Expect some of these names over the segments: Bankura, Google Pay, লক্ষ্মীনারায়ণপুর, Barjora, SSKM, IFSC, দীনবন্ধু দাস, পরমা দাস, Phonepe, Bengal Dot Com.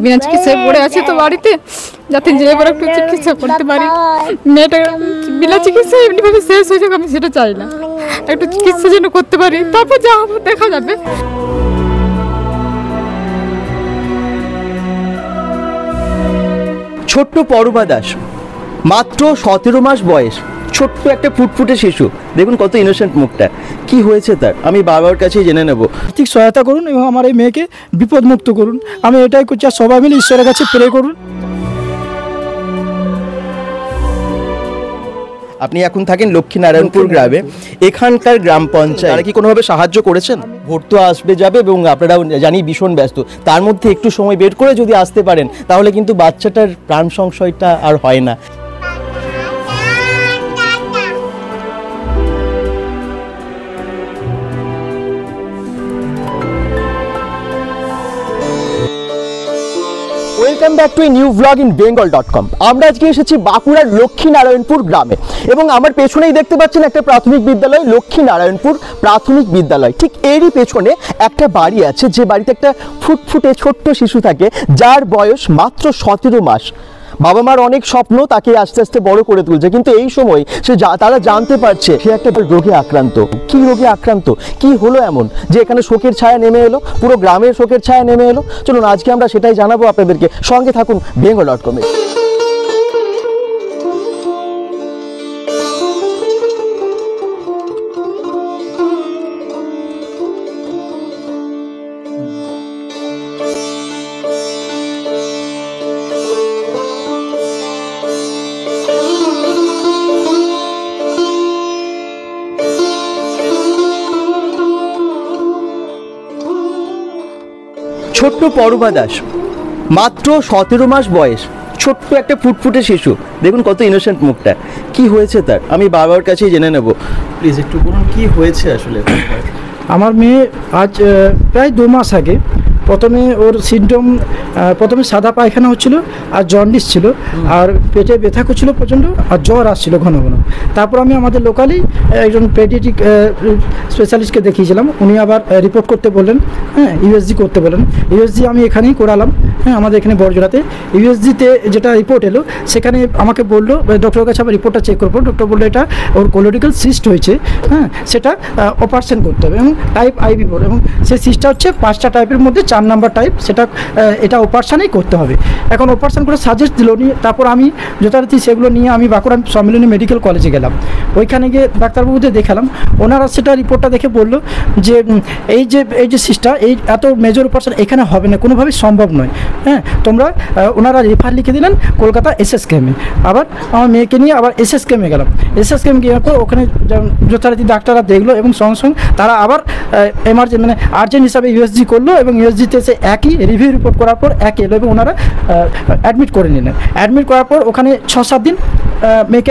অবিনাশ কিসে পড়ে আছে তো বাড়িতে, যাতে যেয়ে পরে একটু চিকিৎসা করতে পারি। মেয়েটা বিনা চিকিৎসা এমনিভাবে শেষ হয়ে যাক আমি সেটা চাই না, একটু চিকিৎসা যেন করতে পারি, তারপর যা হবে দেখা যাবে। ছোট্ট পরমা দাস, মাত্র 17 মাস বয়স, ছোট্ট একটা ফুটফুটে শিশু, দেখুন কত ইনোসেন্ট মুখটা। কি হয়েছে তার আমি বাবার কাছেই জেনে নেব। আর্থিক সহায়তা করুন এবং আমার এই মেয়েকে বিপদমুক্ত করুন, আমি এটাই করছি। আর সবাই মিলে ঈশ্বরের কাছে প্রে করুন। আপনি এখন থাকেন লক্ষ্মীনারায়ণপুর গ্রামে, এখানকার গ্রাম পঞ্চায়েত কি কোনোভাবে সাহায্য করেছেন? ভোট তো আসবে যাবে এবং আপনারাও জানি ভীষণ ব্যস্ত, তার মধ্যে একটু সময় বের করে যদি আসতে পারেন তাহলে কিন্তু বাচ্চাটার প্রাণ সংশয়টা আর হয় না। Welcome back to a new blog in bengal.com। আমরা আজকে এসেছি বাঁকুড়ার লক্ষ্মীনারায়ণপুর গ্রামে এবং আমার পেছনেই দেখতে পাচ্ছেন একটা প্রাথমিক বিদ্যালয়, লক্ষ্মীনারায়ণপুর প্রাথমিক বিদ্যালয়। ঠিক এরই পেছনে একটা বাড়ি আছে, যে বাড়িতে একটা ফুটফুটে ছোট্ট শিশু থাকে যার বয়স মাত্র 17 মাস। বাবা মার অনেক স্বপ্ন তাকে আস্তে আস্তে বড় করে তুলছে, কিন্তু এই সময় তারা জানতে পারছে সে একটা রোগে আক্রান্ত। কি রোগে আক্রান্ত, কি হলো এমন যে এখানে শোকের ছায়া নেমে এলো, পুরো গ্রামের শোকের ছায়া নেমে এলো? চলুন আজকে আমরা সেটাই জানাবো আপনাদেরকে, সঙ্গে থাকুন bengal.com এ। ছোট্ট পরমা দাস, মাত্র 17 মাস বয়স, ছোট্ট একটা ফুটফুটে শিশু, দেখুন কত ইনোসেন্ট মুখটা। কি হয়েছে তার আমি বাবার কাছেই জেনে নেব। প্লিজ একটু বলুন কি হয়েছে আসলে। আমার মেয়ে আজ প্রায় 2 মাস আগে প্রথমে ওর সিনড্রোম, প্রথমে সাদা পায়খানা হচ্ছিল আর জন্ডিস ছিল আর পেটে ব্যথা করছিল প্রচণ্ড আর জ্বর আসছিল ঘন ঘন। তারপর আমি আমাদের লোকালি একজন পেডিয়াট্রিক স্পেশালিস্টকে দেখিয়েছিলাম, উনি আবার রিপোর্ট করতে বললেন, হ্যাঁ ইউএসজি করতে বললেন। ইউএসজি আমি এখানেই করালাম, হ্যাঁ আমাদের এখানে বড়জোড়াতে। ইউএসজিতে যেটা রিপোর্ট এলো সেখানে আমাকে বললো ডক্টরের কাছে আমার রিপোর্টটা চেক করবো। ডক্টর বললো এটা ওর কোলোডিক্যাল সিস্ট হয়েছে, হ্যাঁ সেটা অপারেশন করতে হবে এবং টাইপ আইবি বলে, এবং সেই সিস্টটা হচ্ছে 5টা টাইপের মধ্যে 4 নম্বর টাইপ, সেটা এটা অপারেশানেই করতে হবে। এখন অপারেশান করে সাজেস্ট দিল উনি, তারপর আমি যথারীতি সেগুলো নিয়ে আমি বাঁকুড়া সম্মিলনী মেডিকেল কলেজে গেলাম। ওইখানে গিয়ে ডাক্তারবাবুদের দেখালাম, ওনারা সেটা রিপোর্টটা দেখে বললো যে এই যে সিস্টটা, এই এত মেজর অপারেশান এখানে হবে না, কোনোভাবেই সম্ভব নয়, হ্যাঁ তোমরা। ওনারা রেফার লিখে দিলেন কলকাতা SSKM-এ। আবার আমার মেয়েকে নিয়ে আবার SSKM-এ গেলাম। SSKM গিয়ে ওখানে যথারীতি ডাক্তাররা দেখলো এবং সঙ্গে সঙ্গে তারা আবার এমার্জেন্সি মানে আর্জেন্ট হিসাবে ইউএসজি করলো এবং ইউএসজিতে সে একই রিভিউ রিপোর্ট করার পর একই এলো এবং ওনারা অ্যাডমিট করে নিলেন। অ্যাডমিট করার পর ওখানে 6-7 দিন মেয়েকে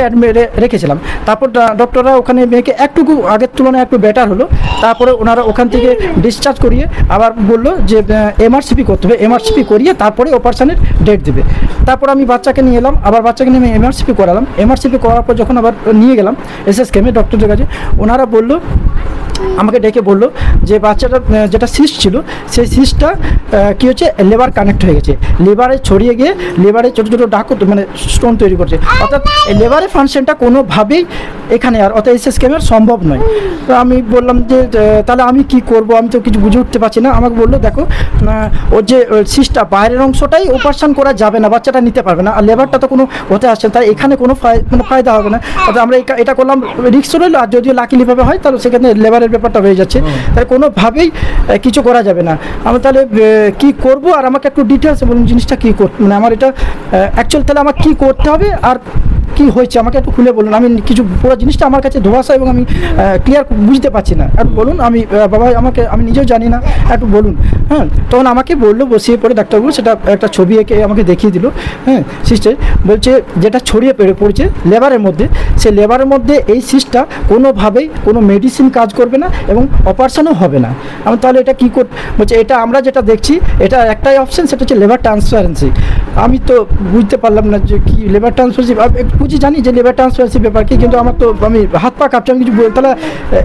রেখেছিলাম। তারপর ডক্টররা ওখানে মেয়েকে একটুকু আগের তুলনায় একটু বেটার হলো, তারপরে ওনারা ওখান থেকে ডিসচার্জ করিয়ে আবার বললো যে এমআরসিপি করতে হবে। এমআরসিপি করিয়ে তারপরে অপারেশনের ডেট দেবে। তারপর আমি বাচ্চাকে নিয়ে এলাম, আবার বাচ্চাকে নিয়ে আমি এমআরসিপি করালাম। এমআরসিপি করার পর যখন আবার নিয়ে গেলাম SSKM-এ ডক্টরদের কাছে, ওনারা বললো, আমাকে ডেকে বললো যে বাচ্চাটা যেটা সিস্ট ছিল সেই সিস্টটা কী হচ্ছে, লেবার কানেক্ট হয়ে গেছে, লেবারে ছড়িয়ে গিয়ে লেবারে ছোটো ছোটো ডাকু মানে স্টোন তৈরি করছে, অর্থাৎ লেবারে ফাংশনটা কোনোভাবেই এখানে আর অর্থাৎ SSKM-এর সম্ভব নয়। তো আমি বললাম যে তাহলে আমি কি করব, আমি তো কিছু বুঝে উঠতে পারছি না। আমাকে বললো দেখো ওর যে সিস্টটা বাইরের অংশটাই অপারেশন করা যাবে না, বাচ্চাটা নিতে পারবে না, আর লেবারটা তো কোনো হতে আসছে না, তাই এখানে কোনো ফায়দা হবে না। অর্থাৎ আমরা এটা করলাম, রিস্ক রইল, আর যদিও লাকিলিভাবে হয় তাহলে সেক্ষেত্রে লেবারের ব্যাপারটা হয়ে যাচ্ছে, তাই কোনোভাবেই কিছু করা যাবে না। আমি তাহলে কি করব, আর আমাকে একটু ডিটেলস বলুন জিনিসটা কি করতে, মানে আমার এটা অ্যাকচুয়ালি তাহলে আমার কি করতে হবে আর কি হয়েছে আমাকে একটু খুলে বলুন। আমি কিছু পুরো জিনিসটা আমার কাছে ধোঁয়াশা এবং আমি ক্লিয়ার বুঝতে পারছি না, একটু বলুন। আমি বাবা আমাকে, আমি নিজেও জানি না, একটু বলুন। হ্যাঁ তখন আমাকে বললো, বসিয়ে পড়ে ডাক্তারবাবু সেটা একটা ছবি এঁকে আমাকে দেখিয়ে দিল। হ্যাঁ সিস্টের বলছে যেটা ছড়িয়ে পড়ছে লেবারের মধ্যে, সেই লেবারের মধ্যে এই সিস্টটা কোনোভাবেই কোনো মেডিসিন কাজ করবে না এবং অপারেশনও হবে না। আমি তাহলে এটা কী বলছে, এটা আমরা যেটা দেখছি এটা একটাই অপশান, সেটা হচ্ছে লেবার ট্রান্সফারেন্সি। আমি তো বুঝতে পারলাম না যে কি লেবার ট্রান্সফারশিপ। বুঝি জানি যে লেবার ট্রান্সফারশিপ ব্যাপার কি, কিন্তু আমার তো আমি হাত পা কাঁপছি, আমি কিছু বলি। তাহলে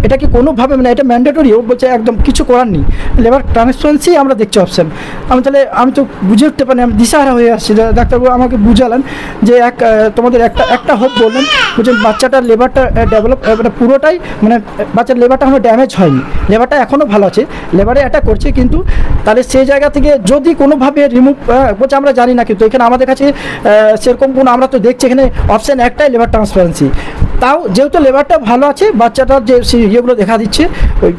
এটা কি কোনোভাবে মানে এটা ম্যান্ডেটরি? ও বলছে একদম কিছু করার নেই, লেবার ট্রান্সফারশিপই আমরা দেখছি অপশান। আমি তাহলে আমি তো বুঝে উঠতে পারি, আমি দিশাহারা হয়ে আসছি। ডাক্তারবাবু আমাকে বুঝালেন যে তোমাদের একটা হোপ বললেন, বলছেন বাচ্চাটার লেবারটা ডেভেলপ মানে পুরোটাই মানে বাচ্চার লেবারটা এখনও ড্যামেজ হয়নি, লেবারটা এখনও ভালো আছে, লেবারে অ্যাটাক করছে। কিন্তু তাহলে সেই জায়গা থেকে যদি কোনোভাবে রিমুভ বলছে আমরা জানি না, কিন্তু এখানে আমাদের কাছে সেরকম কোনো আমরা তো দেখছি এখানে অপশান একটাই লেবার ট্রান্সফারেন্সি। তাও যেহেতু লেবারটা ভালো আছে, বাচ্চাটার যে ইয়েগুলো দেখা দিচ্ছে, ওই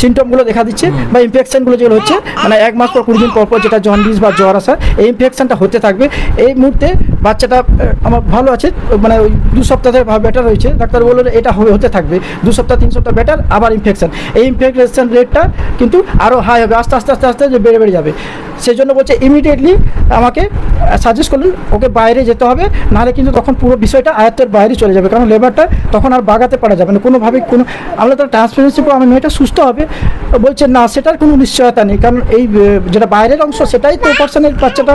সিমটমগুলো দেখা দিচ্ছে বা ইনফেকশানগুলো যেগুলো হচ্ছে মানে 1 মাস পর 20 দিন পরপর যেটা জন্ডিস বা জ্বর আসা, এই ইনফেকশানটা হতে থাকবে। এই মুহূর্তে বাচ্চাটা আমার ভালো আছে, মানে ওই 2 সপ্তাহ ধরে বেটার হয়েছে। ডাক্তার বললেন এটা হতে থাকবে 2 সপ্তাহ 3 সপ্তাহ বেটার, আবার ইনফেকশান। এই ইনফেকশান রেটটা কিন্তু আরও হাই হবে, আস্তে আস্তে আস্তে আস্তে বেড়ে বেড়ে যাবে। সেই জন্য বলছে ইমিডিয়েটলি আমাকে সাজেস্ট করলেন ওকে বাইরে যেতে হবে, নাহলে কিন্তু তখন পুরো বিষয়টা আয়ত্তের বাইরে চলে যাবে, কারণ লেবারটা তখন আর বাগাতে পারা যাবে না কোনোভাবেই। কোনো আমরা তো ট্রান্সপারেন্সির পর আমার মেয়েটা সুস্থ হবে বলছে না, সেটার কোনো নিশ্চয়তা নেই, কারণ এই যেটা বাইরের অংশ সেটাই তো পার্সনের বাচ্চাটা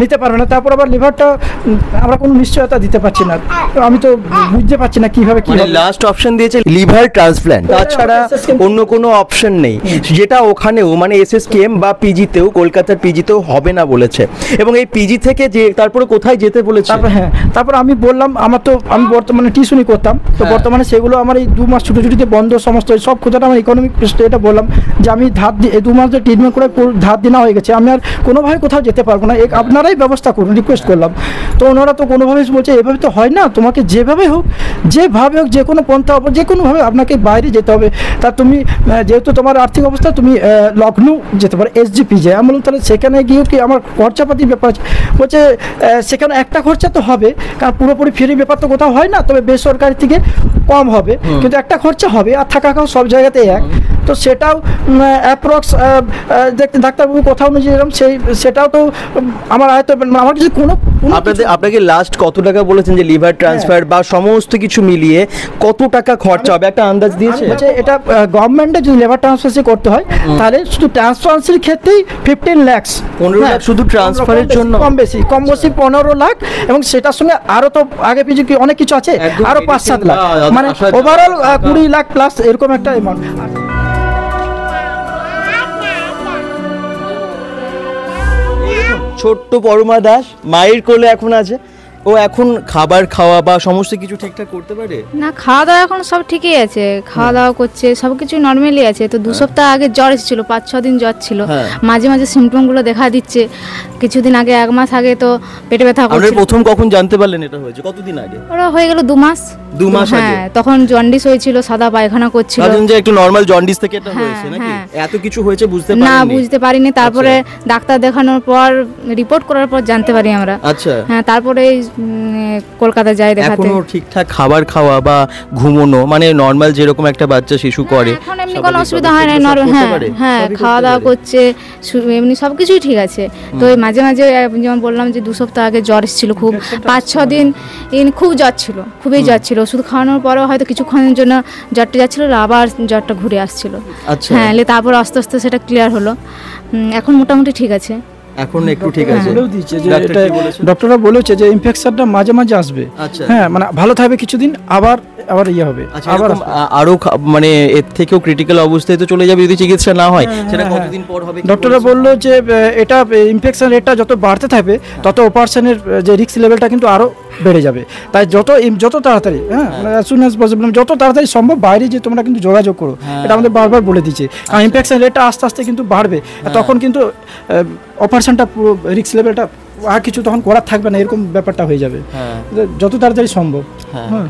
নিতে পারবে না, তারপর আবার লেবারটা আমরা কোনো নিশ্চয়তা দিতে পারছি না। আমি তো বুঝতে পারছি না কীভাবে কী। লাস্ট অপশন দিয়েছে লিভার ট্রান্সপ্ল্যান্ট, তাছাড়া অন্য কোনো অপশন নেই, যেটা ওখানেও মানে SSKM বা PGতেও, কলকাতার PGতেও হবে না বলেছে। এবং এই PG থেকে যে তারপরে কোথায় যেতে বলেছে? হ্যাঁ, তারপর আমি বললাম আমার তো আমি বর্তমানে টিউশনি করতাম, তো বর্তমানে সেগুলো আমার এই 2 মাস ছুটোছুটিতে বন্ধ সমস্ত সব কোথাটা আমার ইকোনমিক এটা বললাম যে আমি ধার দিয়ে 2 মাস ধরে ট্রিটমেন্ট করে ধার দিনা হয়ে গেছে, আমি আর কোনোভাবে কোথাও যেতে পারবো না, আপনারাই ব্যবস্থা করুন, রিকোয়েস্ট করলাম। তো ওনারা তো কোনোভাবে বলছে এভাবে তো হয় না, তোমাকে যেভাবে হোক যে কোনো পন্থা উপর যে কোনোভাবে আপনাকে বাইরে যেতে হবে। তা তুমি যেহেতু তোমার আর্থিক অবস্থা তুমি লখনউ যেতে পারো SGP যায়। আমি বললাম তাহলে সেখানে গিয়েও কি আমার খরচাপাতির ব্যাপার আছে? বলছে সেখানে একটা খরচা তো হবে, কারণ পুরোপুরি ফ্রি ব্যাপার তো কোথাও হয় না, তবে বেসরকারি থেকে কম হবে, কিন্তু একটা খরচা হবে, আর থাকা খাওয়া সব জায়গাতেই এক। তো সেটাও অ্যাপ্রক্স ডাক্তারবাবু কথা অনুযায়ী এরকম সেটাও তো আমার আয়ত্ত আমার কিছু কোনো। আপনাকে লাস্ট কত টাকা বলেছেন যে লিভার ট্রান্সফার বা সমস্ত কিছু মিলিয়ে কত টাকা খরচা হবে একটা আন্দাজ দিয়েছে? এটা গভর্নমেন্টে যদি লিভার ট্রান্সফার করতে হয় তাহলে শুধু ট্রান্সফারের ক্ষেত্রেই 15 লাখ, 15 লাখ শুধু ট্রান্সফারের জন্য, কম বেশি 15 লাখ, এবং সেটার সঙ্গে আরো তো আগে পিছু কি অনেক কিছু আছে, আরো 5-7 লাখ, মানে ওভারঅল 20 লাখ প্লাস এরকম একটা অ্যামাউন্ট। ছোট্ট পরমা দাস মায়ের কোলে এখন আছে, ও এখন খাবার খাওয়া বা সমস্ত কিছু ঠিকঠাক করতে পারে না, খাওয়া দাওয়া এখন সব ঠিকই আছে, খাওয়া দাওয়া করছে, সব কিছু নর্মালি আছে। তো 2 সপ্তাহ আগে জ্বর এসেছিল, 5-6 দিন জ্বর ছিল, মাঝে মাঝে সিমটমগুলো দেখা দিচ্ছে। কিছুদিন আগে 1 মাস আগে তো পেটে ব্যথা করছিল। আপনি প্রথম কখন জানতে পারলেন এটা হয়েছে? কতদিন আগে ওরা হয়ে গেল 2 মাস। 2 মাস আগে তখন জন্ডিস হয়েছিল, সাদা পায়খানা করছিল, তখন যে একটু নরমাল জন্ডিস থেকে এটা হয়েছে নাকি এত কিছু হয়েছে বুঝতে পারিনি, না বুঝতে পারিনি। তারপরে ডাক্তার দেখানোর পর রিপোর্ট করার পর জানতে পারি আমরা। আচ্ছা হ্যাঁ, তারপরে কলকাতা যাই দেখাতে। এখনো ঠিকঠাক খাবার খাওয়া বা ঘুমোনো মানে নরমাল যেরকম একটা বাচ্চা শিশু করে এখন এমনি কোনো অসুবিধা হয় না, হ্যাঁ খাওয়া দাওয়া করছে, এমনি সব কিছুই ঠিক আছে। তো মাঝে মাঝে যেমন বললাম যে 2 সপ্তাহ আগে জ্বর এসেছিল খুব, 5-6 দিন খুব জ্বর ছিল, খুবই জ্বর ছিল, ওষুধ খাওয়ানোর পরেও হয়তো কিছুক্ষণের জন্য জ্বরটা যাচ্ছিল, আবার জ্বরটা ঘুরে আসছিল। হ্যাঁ, তারপর আস্তে আস্তে সেটা ক্লিয়ার হলো, এখন মোটামুটি ঠিক আছে। এখন একটু ঠিক আছে ডক্টররা বলেছে যে ইনফেকশনটা মাঝে মাঝে আসবে, হ্যাঁ মানে ভালো থাকবে কিছুদিন, আবার ইয়ে হবে, আবার আরো মানে এর থেকেও ক্রিটিক্যাল অবস্থায় তো চলে যাবে যদি চিকিৎসা না হয়। সেটা কতদিন পর হবে ডক্টররা বললো যে এটা ইনফেকশন রেটটা যত বাড়তে থাকবে তত অপারেশনের যে রিস্ক লেভেলটা কিন্তু আরো বেড়ে যাবে, তাই যত তাড়াতাড়ি, হ্যাঁ অ্যাজ সুন অ্যাজ পসিবল, যত তাড়াতাড়ি সম্ভব বাইরে যে তোমরা কিন্তু যোগাযোগ করো, এটা আমাদের বারবার বলে দিচ্ছে। কারণ ইনফেকশন রেটটা আস্তে আস্তে কিন্তু বাড়বে, তখন কিন্তু অপারেশনটা পুরো রিস্ক লেভেলটা আর কিছু তখন করার থাকবে না, এরকম ব্যাপারটা হয়ে যাবে যত তাড়াতাড়ি সম্ভব। হ্যাঁ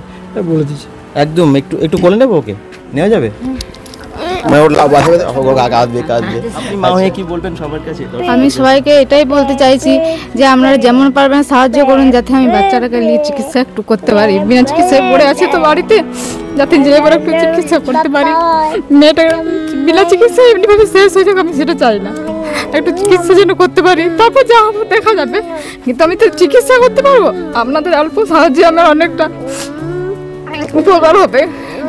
বলে দিচ্ছি একদম, একটু একটু বলে নেবো, ওকে নেওয়া যাবে। আমি সবাইকে এটাই বলতে চাইছি যে আপনারা যেমন পারবেন সাহায্য করুন, যাতে আমি বাচ্চাটাকে নিয়ে চিকিৎসা একটু করতে পারি, বিনা চিকিৎসায় পড়ে আছে তো বাড়িতে, যাতে যে এবার একটু চিকিৎসা করতে পারি। মেয়েটা বিনা চিকিৎসায় এমনিভাবে শেষ হয়ে যাক আমি সেটা চাই না, একটু চিকিৎসা যেন করতে পারি, তারপর যা দেখা যাবে। কিন্তু আমি তো চিকিৎসা করতে পারবো, আপনাদের অল্প সাহায্যে আমার অনেকটা উপকার হবে,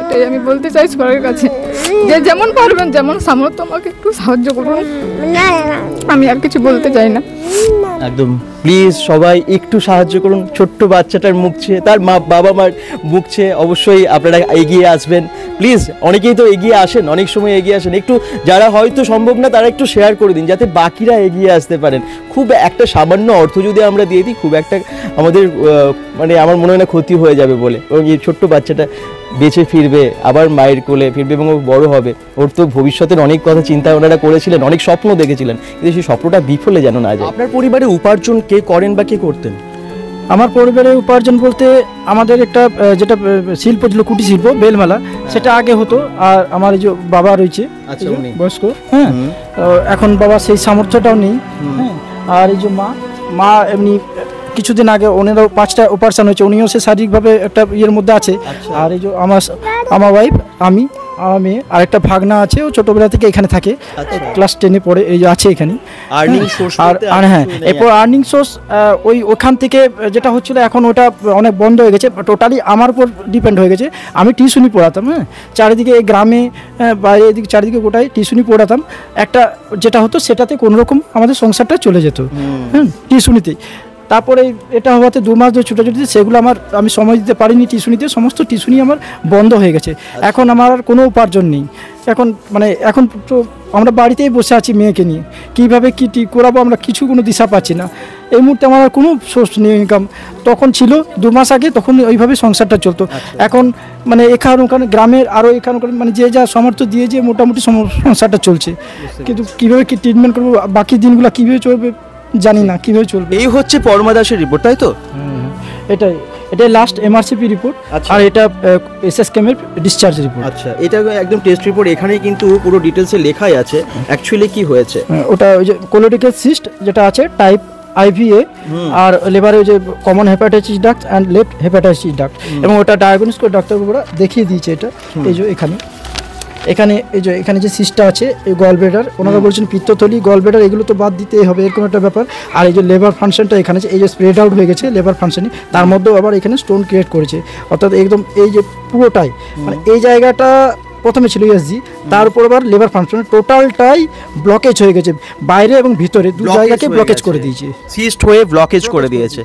এটাই আমি বলতে চাই সবার কাছে। যে যেমন পারবেন যেমন সামর্থ্য আমাকে একটু সাহায্য করুন, আমি আর কিছু বলতে চাই না। একদম প্লিজ সবাই একটু সাহায্য করুন, ছোট্ট বাচ্চাটার মুখছে, তার মা বাবা মার মুখছে, অবশ্যই আপনারা এগিয়ে আসবেন প্লিজ। অনেকেই তো এগিয়ে আসেন, অনেক সময় এগিয়ে আসেন, একটু যারা হয়তো সম্ভব না তারা একটু শেয়ার করে দিন যাতে বাকিরা এগিয়ে আসতে পারেন। খুব একটা সামান্য অর্থ যদি আমরা দিয়ে দিই খুব একটা আমাদের মানে আমার মনে হয় না ক্ষতি হয়ে যাবে বলে, এবং এই ছোট্ট বাচ্চাটা বেঁচে ফিরবে, আবার মায়ের কোলে ফিরবে এবং বড় হবে। ওর তো ভবিষ্যতের অনেক কথা চিন্তা ওনারা করেছিলেন, অনেক স্বপ্ন দেখেছিলেন, কিন্তু সেই স্বপ্নটা বিফলে যেন না যায়। আপনার পরিবারে উপার্জন কে করেন বা কে করতেন? আমার পরিবারে উপার্জন বলতে আমাদের একটা যেটা শিল্প ছিল কুটির শিল্প বেলমালা, সেটা আগে হতো। আর আমার যে বাবা রয়েছে বয়স্ক, হ্যাঁ এখন বাবা সেই সামর্থ্যটাও নেই। আর এই যে মা এমনি কিছুদিন আগে ওনারও 5টা অপারেশন হয়েছে, উনিও সে শারীরিকভাবে একটা ইয়ের মধ্যে আছে। আর এই যে আমার ওয়াইফ, আমি, আমার মেয়ে, আর একটা ভাগনা আছে, ও ছোটবেলা থেকে এখানে থাকে, ক্লাস 10-এ পড়ে, এই যে আছে এখানে। আর হ্যাঁ এরপর আর্নিং সোর্স ওই ওখান থেকে যেটা হচ্ছিলো এখন ওটা অনেক বন্ধ হয়ে গেছে, টোটালি আমার উপর ডিপেন্ড হয়ে গেছে। আমি টিউশনি পড়াতাম, হ্যাঁ চারিদিকে এই গ্রামে বাইরে এদিকে চারিদিকে গোটায় টিউশনি পড়াতাম, একটা যেটা হতো সেটাতে কোনোরকম আমাদের সংসারটা চলে যেত, হ্যাঁ টিউশনিতেই। তারপরে এটা হওয়াতে 2 মাস ধরে ছুটাছুটি, সেগুলো আমি সময় দিতে পারিনি টিউশনিতে, সমস্ত টিউশনি আমার বন্ধ হয়ে গেছে। এখন আমার আর কোনো উপার্জন নেই এখন, মানে এখন তো আমরা বাড়িতেই বসে আছি মেয়েকে নিয়ে, কীভাবে কী করাবো আমরা কিছু কোনো দিশা পাচ্ছি না। এই মুহূর্তে আমার আর কোনো সোর্স নেই ইনকাম, তখন ছিল 2 মাস আগে, তখন ওইভাবে সংসারটা চলতো। এখন মানে এখান ওখানে গ্রামের আরও এখান ওখানে মানে যে যা সামর্থ্য দিয়ে যে মোটামুটি সংসারটা চলছে, কিন্তু কীভাবে কী ট্রিটমেন্ট করবো, বাকি দিনগুলো কীভাবে চলবে জানি না, কিভাবে চলবে। এই হচ্ছে পরমা দাসের রিপোর্ট, তাই তো? এটাই লাস্ট এমআরসিপি রিপোর্ট, আর এটা এসএসকেএম এর ডিসচার্জ রিপোর্ট। আচ্ছা, এটা একদম টেস্ট রিপোর্ট, এখানে কিন্তু পুরো ডিটেইলসে লেখাই আছে অ্যাকচুয়ালি কি হয়েছে। ওটা ওই যে কোলোরেক্টাল সিস্ট যেটা আছে টাইপ IVA আর লিভারে যে common hepatitis duct and left hepatitis duct, এবং ওটা ডায়াগনোস করে ডাক্তারবাবুরা দেখিয়ে দিয়েছে। এটা এই যে এখানে যে সিস্টটা আছে এই গলব্লেডার, ওনারা বলছেন পিত্তথলি গলব্লেডার এগুলো তো বাদ দিতেই হবে, এরকম একটা ব্যাপার। আর এই যে লেবার ফাংশনটা এখানে এই যে স্প্রেড আউট হয়ে গেছে লেবার ফাংশনে, তার মধ্যেও আবার এখানে স্টোন ক্রিয়েট করেছে, অর্থাৎ একদম এই যে পুরোটাই মানে এই জায়গাটা প্রথমে ছিল ইএসজি, তার উপর আবার লেবার ফাংশন টোটালটাই ব্লকেজ হয়ে গেছে, বাইরে এবং ভিতরে দু জায়গাকে ব্লকেজ করে দিয়েছে, সিস্ট হয়ে ব্লকেজ করে দিয়েছে,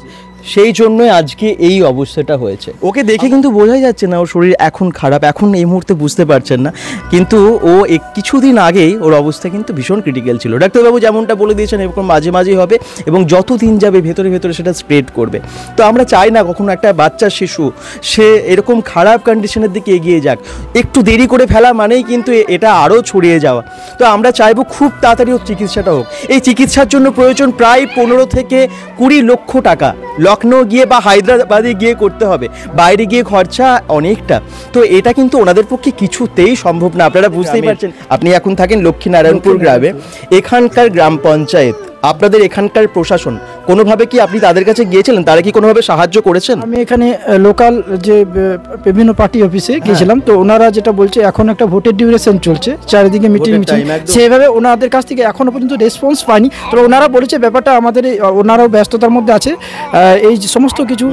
সেই জন্যই আজকে এই অবস্থাটা হয়েছে। ওকে দেখে কিন্তু বোঝাই যাচ্ছে না ওর শরীর এখন খারাপ, এখন এই মুহূর্তে বুঝতে পারছেন না, কিন্তু ও কিছুদিন আগেই ওর অবস্থা কিন্তু ভীষণ ক্রিটিক্যাল ছিল। ডাক্তারবাবু যেমনটা বলে দিয়েছেন এরকম মাঝে মাঝেই হবে, এবং যত দিন যাবে ভেতরে ভেতরে সেটা স্প্রেড করবে। তো আমরা চাই না কখনো একটা বাচ্চা শিশু সে এরকম খারাপ কন্ডিশনের দিকে এগিয়ে যাক, একটু দেরি করে ফেলা মানেই কিন্তু এটা আরও ছড়িয়ে যাওয়া। তো আমরা চাইবো খুব তাড়াতাড়ি ওর চিকিৎসাটা হোক। এই চিকিৎসার জন্য প্রয়োজন প্রায় 15 থেকে 20 লক্ষ টাকা, লখনৌ গিয়ে বা হায়দ্রাবাদে গিয়ে করতে হবে, বাইরে গিয়ে খরচা অনেকটা। তো এটা কিন্তু ওনাদের পক্ষে কিছুতেই সম্ভব না। আপনারা বুঝতেই পারছেন, আপনি এখন থাকেন লক্ষ্মীনারায়ণপুর গ্রামে, এখানকার গ্রাম পঞ্চায়েত, আপনাদের এখানকার প্রশাসন কোনোভাবে কি আপনি তাদের কাছে গিয়েছিলেন, তারা কি কোনোভাবে সাহায্য করেছেন? আমি এখানে লোকাল যে বিভিন্ন পার্টি অফিসে গিয়েছিলাম, তো ওনারা যেটা বলছে এখন একটা ভোটের ডিউরেশন চলছে, চারিদিকে মিটিং, সেভাবে ওনাদের কাছ থেকে এখনও পর্যন্ত রেসপন্স পাইনি। তো ওনারা বলেছে ব্যাপারটা আমাদের ওনারাও ব্যস্ততার মধ্যে আছে, এই সমস্ত কিছু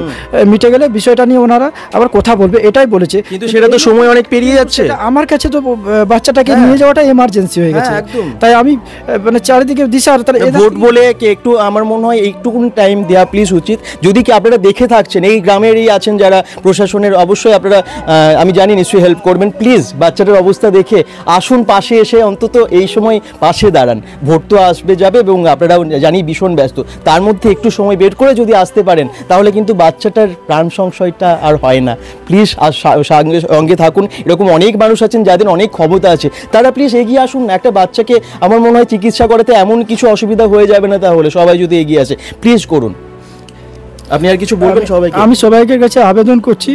মিটে গেলে বিষয়টা নিয়ে ওনারা আবার কথা বলবে, এটাই বলেছে। কিন্তু সেটা তো সময় অনেক পেরিয়ে যাচ্ছে। আমার কাছে তো বাচ্চাটাকে নিয়ে যাওয়াটা এমার্জেন্সি হয়ে গেছে, তাই আমি মানে চারিদিকে দিশার বলে একটু আমার মনে হয় একটুকুন টাইম দেওয়া প্লিজ উচিত। যদি কি আপনারা দেখে থাকছেন এই গ্রামেরই আছেন যারা প্রশাসনের, অবশ্যই আপনারা আমি জানি নিশ্চয়ই হেল্প করবেন। প্লিজ বাচ্চাটার অবস্থা দেখে আসুন, পাশে এসে অন্তত এই সময় পাশে দাঁড়ান। ভোট তো আসবে যাবে এবং আপনারাও জানি ভীষণ ব্যস্ত, তার মধ্যে একটু সময় বের করে যদি আসতে পারেন তাহলে কিন্তু বাচ্চাটার প্রাণ সংশয়টা আর হয় না। প্লিজ সঙ্গে থাকুন, এরকম অনেক মানুষ আছেন যাদের অনেক ক্ষমতা আছে, তারা প্লিজ এগিয়ে আসুন। একটা বাচ্চাকে আমার মনে হয় চিকিৎসা করাতে এমন কিছু অসুবিধা হয়ে যাবে না, তাহলে সবাই যদি এগিয়ে আসে প্লিজ করুন। আপনি আর কিছু বলবেন? সবাইকে আমি সবাইকে কাছে আবেদন করছি,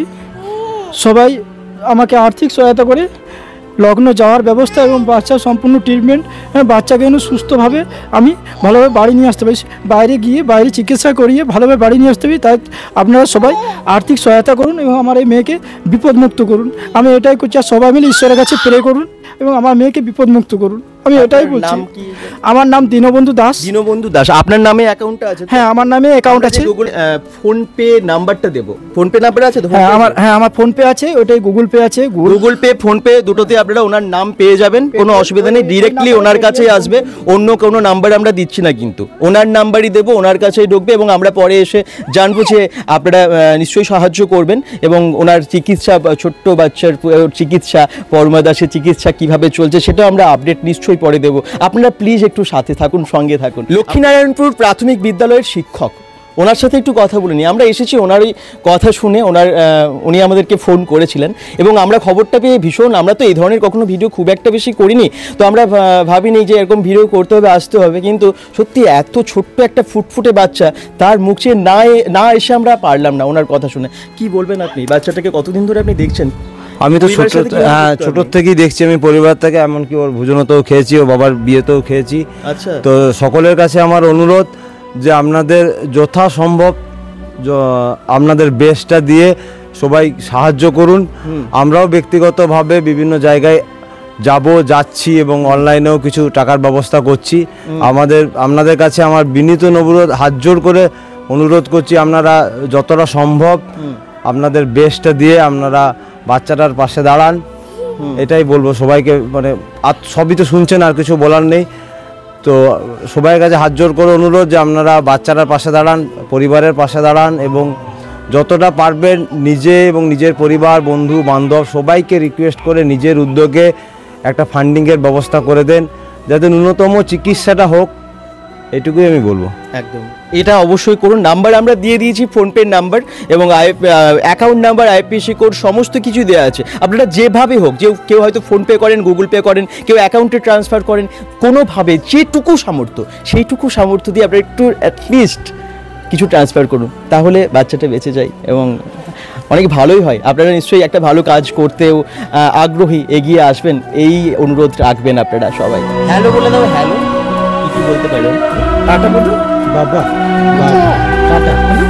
সবাই আমাকে আর্থিক সহায়তা করে লখনৌ যাওয়ার ব্যবস্থা এবং বাচ্চার সম্পূর্ণ ট্রিটমেন্ট, বাচ্চাকে যেন সুস্থভাবে আমি ভালোভাবে বাড়ি নিয়ে আসতে পারি, বাইরে গিয়ে বাইরে চিকিৎসা করিয়ে ভালোভাবে বাড়ি নিয়ে আসতে পারি। তাই আপনারা সবাই আর্থিক সহায়তা করুন এবং আমার এই মেয়েকে বিপদমুক্ত করুন। আমি এটাই করছি, আর সবাই মিলে ঈশ্বরের কাছে প্রে করুন এবং আমার মেয়েকে বিপদমুক্ত করুন। আমি ওটাই বলছি। আমার নাম দীনবন্ধু দাস। দীনবন্ধু দাস, আপনার নামে অ্যাকাউন্ট আছে? হ্যাঁ, আমার নামে অ্যাকাউন্ট আছে। গুগল ফোন পে নাম্বারটা দেবো। ফোন পে নাম্বার আছে তো? হ্যাঁ আমার, হ্যাঁ আমার ফোন পে আছে, ওটাই গুগল পে আছে। গুগল পে, ফোন পে দুটোতে আপনারা ওনার নাম পেয়ে যাবেন, কোনো অসুবিধা নেই। ডিরেক্টলি ওনার কাছে আসবে, অন্য কোনো নাম্বার আমরা দিচ্ছি না, কিন্তু ওনার নাম্বারই দেবো, ওনার কাছেই ঢুকবে। এবং আমরা পরে এসে জানবো যে আপনারা নিশ্চয়ই সাহায্য করবেন। এবং ওনার চিকিৎসা, ছোট্ট বাচ্চার চিকিৎসা, পরমা দাসের চিকিৎসা কিভাবে চলছে সেটা আমরা আপডেট নিশ্চয়ই পরে দেবো। আপনারা প্লিজ একটু সাথে থাকুন, সঙ্গে থাকুন। লক্ষ্মীনারায়ণপুর প্রাথমিক বিদ্যালয়ের শিক্ষক, ওনার সাথে একটু কথা বলে নিই। আমরা এসেছি ওনারই কথা শুনে, উনি আমাদেরকে ফোন করেছিলেন এবং আমরা খবরটা পেয়ে ভীষণ, আমরা তো এই ধরনের কখনো ভিডিও খুব একটা বেশি করিনি, তো আমরা ভাবিনি যে এরকম ভিডিও করতে হবে, আসতে হবে। কিন্তু সত্যি এত ছোট্ট একটা ফুটফুটে বাচ্চা, তার মুখ চেয়ে না এসে আমরা পারলাম না ওনার কথা শুনে। কি বলবেন আপনি, বাচ্চাটাকে কতদিন ধরে আপনি দেখছেন? আমি তো ছোটোর থেকেই দেখছি, আমি পরিবার থেকে, এমনকি ওর ভোজনতেও খেয়েছি, ওর বাবার বিয়েতেও খেয়েছি। আচ্ছা, তো সকলের কাছে আমার অনুরোধ যে আপনাদের যথাসম্ভব আপনাদের বেস্টটা দিয়ে সবাই সাহায্য করুন। আমরাও ব্যক্তিগতভাবে বিভিন্ন জায়গায় যাচ্ছি এবং অনলাইনেও কিছু টাকার ব্যবস্থা করছি। আপনাদের কাছে আমার বিনীত অনুরোধ, হাত জোড় করে অনুরোধ করছি, আপনারা যতটা সম্ভব আপনাদের বেস্টটা দিয়ে আপনারা বাচ্চাটার পাশে দাঁড়ান, এটাই বলবো সবাইকে। মানে সবই তো শুনছেন, আর কিছু বলার নেই। তো সবাই কাছে হাত জোড় করে অনুরোধ যে আপনারা বাচ্চাটার পাশে দাঁড়ান, পরিবারের পাশে দাঁড়ান, এবং যতটা পারবেন নিজে এবং নিজের পরিবার, বন্ধু বান্ধব সবাইকে রিকোয়েস্ট করে নিজের উদ্যোগে একটা ফান্ডিংয়ের ব্যবস্থা করে দেন, যাতে ন্যূনতম চিকিৎসাটা হোক, এটুকুই আমি বলবো। একদম, এটা অবশ্যই করুন। নাম্বার আমরা দিয়ে দিয়েছি, ফোনপের নাম্বার এবং অ্যাকাউন্ট নাম্বার, আইএফএসসি কোড, সমস্ত কিছু দেওয়া আছে। আপনারা যেভাবে হোক, কেউ হয়তো ফোনপে করেন, গুগল পে করেন, কেউ অ্যাকাউন্টে ট্রান্সফার করেন, কোনোভাবে যেটুকু সামর্থ্য, সেইটুকু সামর্থ্য দিয়ে আপনারা একটু অ্যাটলিস্ট কিছু ট্রান্সফার করুন, তাহলে বাচ্চাটা বেঁচে যায় এবং অনেক ভালোই হয়। আপনারা নিশ্চয়ই একটা ভালো কাজ করতেও আগ্রহী, এগিয়ে আসবেন, এই অনুরোধ রাখবেন আপনারা সবাই। হ্যালো বলে দাও। হ্যালো বলতে পারো, টাটা বলো, বাবা টাটা।